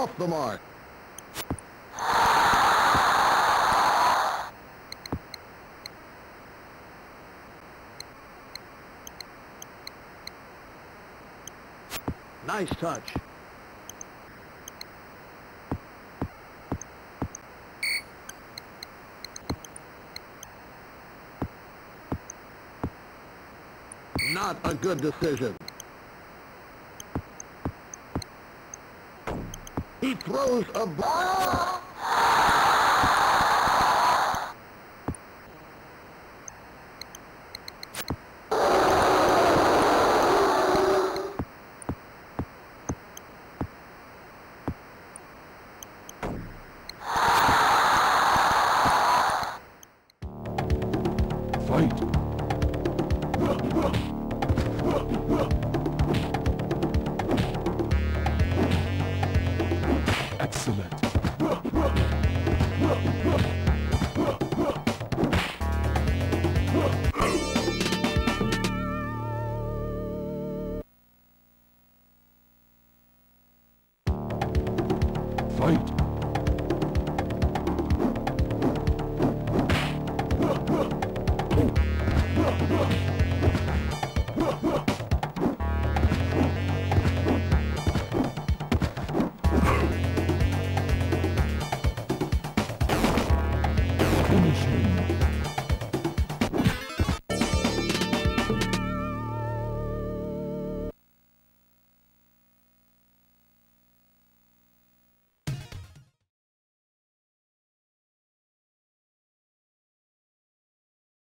off the mark. Nice touch. Not a good decision. He throws a ball. Excellent. Fight. Finish him.